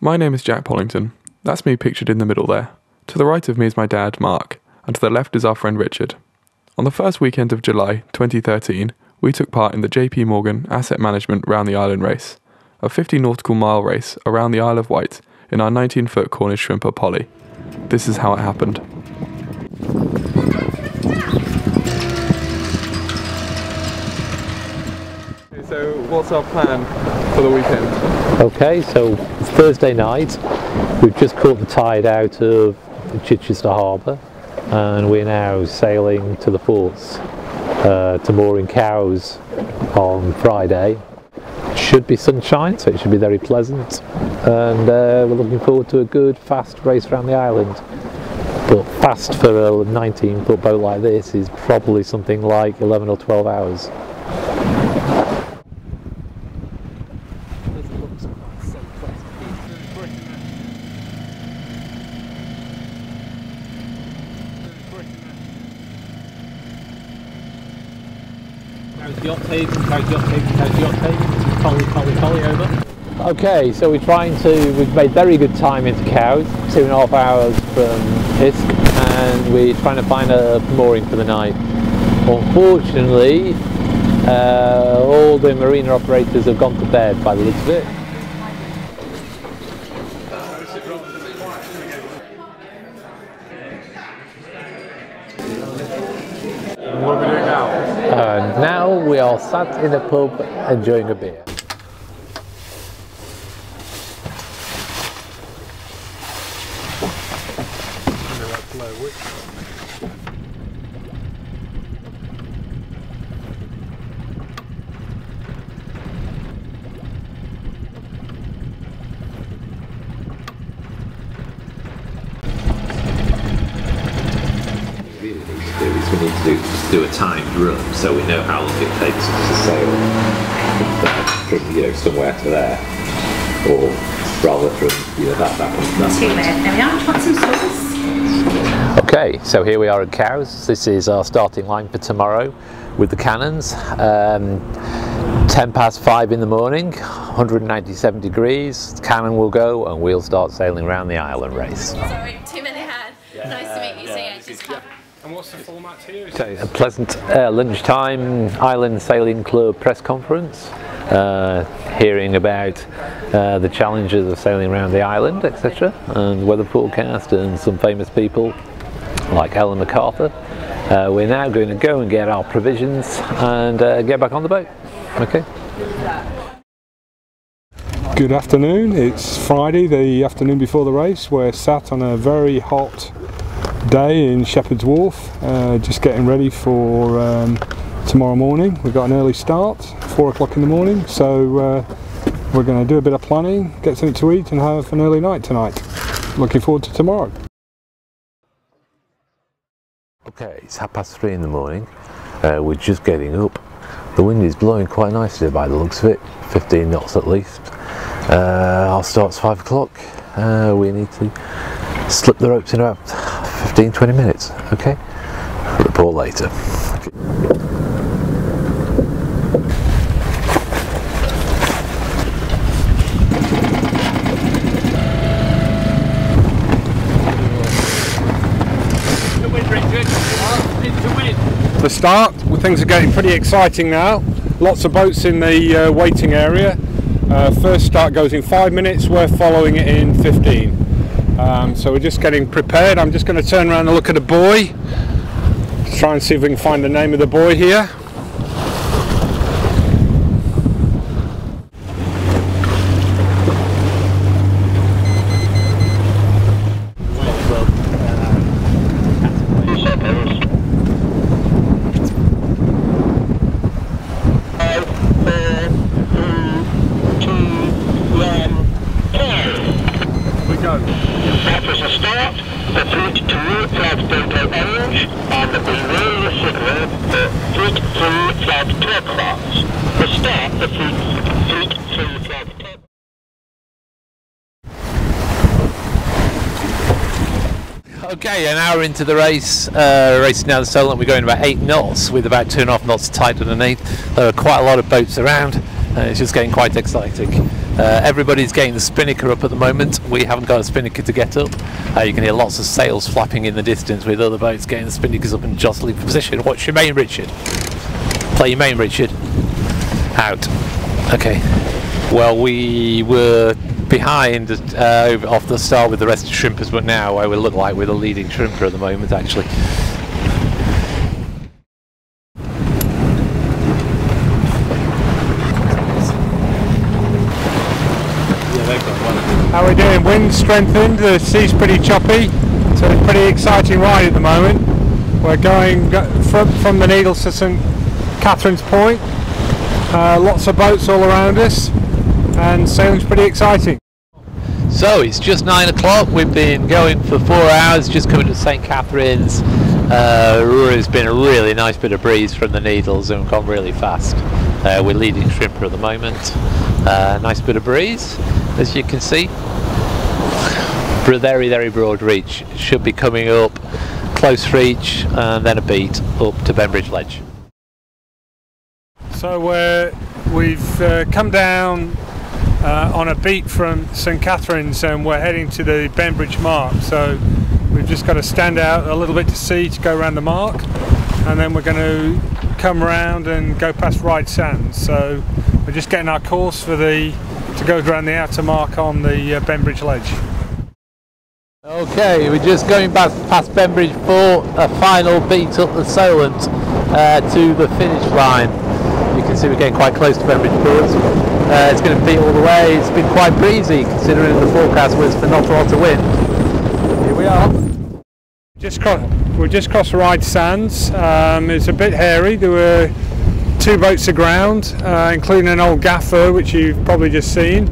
My name is Jack Pollington. That's me pictured in the middle there. To the right of me is my dad, Mark, and to the left is our friend Richard. On the first weekend of July 2013, we took part in the J.P. Morgan Asset Management Round the Island race, a 50 nautical mile race around the Isle of Wight in our 19-foot Cornish shrimper Polly. This is how it happened. So what's our plan for the weekend? Okay, so it's Thursday night. We've just caught the tide out of Chichester harbour and we're now sailing to the forts to moor in Cowes on Friday. Should be sunshine, so it should be very pleasant, and we're looking forward to a good fast race around the island. But fast for a 19-foot boat like this is probably something like 11 or 12 hours. Polly, over. Okay, so we've made very good time into Cowes, 2.5 hours from Isk, and we're trying to find a mooring for the night. Unfortunately, all the marina operators have gone to bed by the looks of it. What are we doing now? Now we are sat in a pub enjoying a beer. Do a timed run so we know how long it takes to sail from somewhere to there, or rather from that one. There we are. Do you want some sauce? Okay, so here we are at Cowes. This is our starting line for tomorrow with the cannons. 10 past 5 in the morning, 197 degrees, the cannon will go and we'll start sailing around the island race. Sorry, too many hands. Yeah. Nice to meet you. And what's the format here? So a pleasant lunchtime Island Sailing Club press conference, hearing about the challenges of sailing around the island, etc., and weather forecast, and some famous people like Ellen MacArthur. We're now going to go and get our provisions and get back on the boat. Okay. Good afternoon. It's Friday, the afternoon before the race. We're sat on a very hot day in Shepherd's Wharf, just getting ready for tomorrow morning. We've got an early start, 4 o'clock in the morning, so we're going to do a bit of planning, get something to eat and have an early night tonight. Looking forward to tomorrow. Okay, it's 3:30 in the morning, we're just getting up. The wind is blowing quite nicely by the looks of it, 15 knots at least. Our start's 5 o'clock, we need to slip the ropes in about 15-20 minutes, okay? Report later. Okay. The start, well, things are getting pretty exciting now. Lots of boats in the waiting area. First start goes in 5 minutes, we're following it in 15. So we're just getting prepared. I'm just going to turn around and look at the buoy, try and see if we can find the name of the buoy here. Okay, an hour into the race, racing down the Solent, we're going about 8 knots with about 2.5 knots tight underneath. There are quite a lot of boats around, and it's just getting quite exciting. Everybody's getting the spinnaker up at the moment. We haven't got a spinnaker to get up. You can hear lots of sails flapping in the distance with other boats getting the spinnakers up and jostling for position. What's your main, Richard? Play your main, Richard. Out. Okay. Well, we were behind off the start with the rest of the shrimpers, but now I would look like we're the leading shrimper at the moment, actually. How are we doing? Wind strengthened, the sea's pretty choppy, so it's a pretty exciting ride at the moment. We're going from the Needles to St. Catherine's Point. Lots of boats all around us, and sailing's pretty exciting. So it's just 9 o'clock. We've been going for 4 hours, just coming to St. Catherine's. It's been a really nice bit of breeze from the Needles and we've gone really fast. We're leading shrimper at the moment. Nice bit of breeze, as you can see. Very, very broad reach. Should be coming up, close reach, and then a beat up to Benbridge Ledge. So we've come down on a beat from St. Catherine's and we're heading to the Benbridge mark. So we've just got to stand out a little bit to see to go around the mark, and then we're going to come round and go past Ryde Sands. So we're just getting our course for the to go around the outer mark on the Benbridge Ledge. Okay, we're just going back past Benbridge for a final beat up the Solent to the finish line. You can see we're getting quite close to Benbridge Port. It's going to beat all the way. It's been quite breezy considering the forecast was for not a lot of wind. Here we are. We just crossed Ryde Sands. It's a bit hairy. There were two boats aground, including an old gaffer, which you've probably just seen.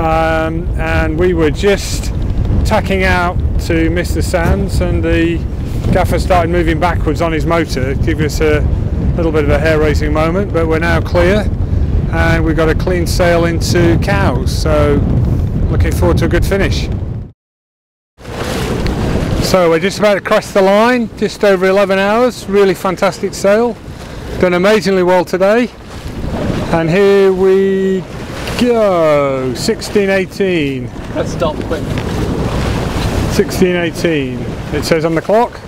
And we were just tacking out to miss the sands, and the gaffer started moving backwards on his motor, giving us a little bit of a hair-raising moment, but we're now clear, and we've got a clean sail into Cowes. So looking forward to a good finish. So we're just about to cross the line, just over 11 hours, really fantastic sail. Done amazingly well today, and here we go, 16:18. Let's stop quick. 16:18, it says on the clock.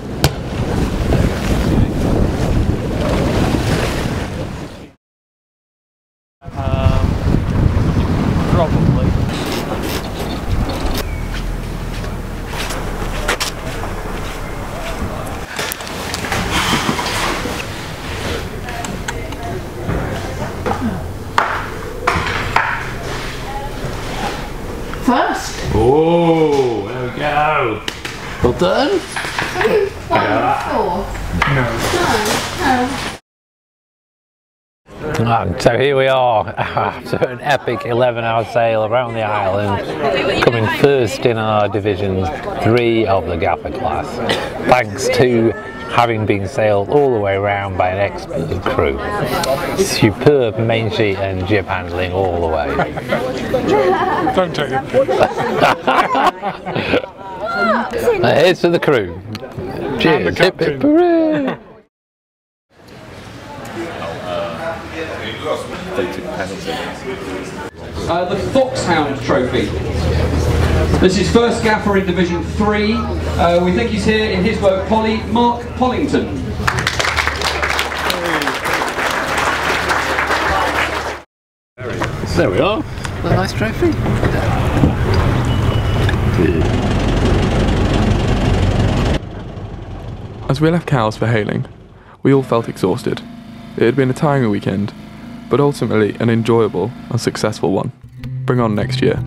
So here we are after an epic 11-hour sail around the island, coming first in our Division 3 of the Gaffer Class, thanks to having been sailed all the way around by an expert crew. Superb main sheet and jib handling all the way. Don't take it. Here's to the crew. Cheers. Hip, hip, hooray. The Foxhound Trophy. This is first gaffer in Division 3. We think he's here in his boat, Polly, Mark Pollington. There we are. A nice trophy. As we left Cowes for Hayling, we all felt exhausted. It had been a tiring weekend, but ultimately an enjoyable and successful one. Bring on next year.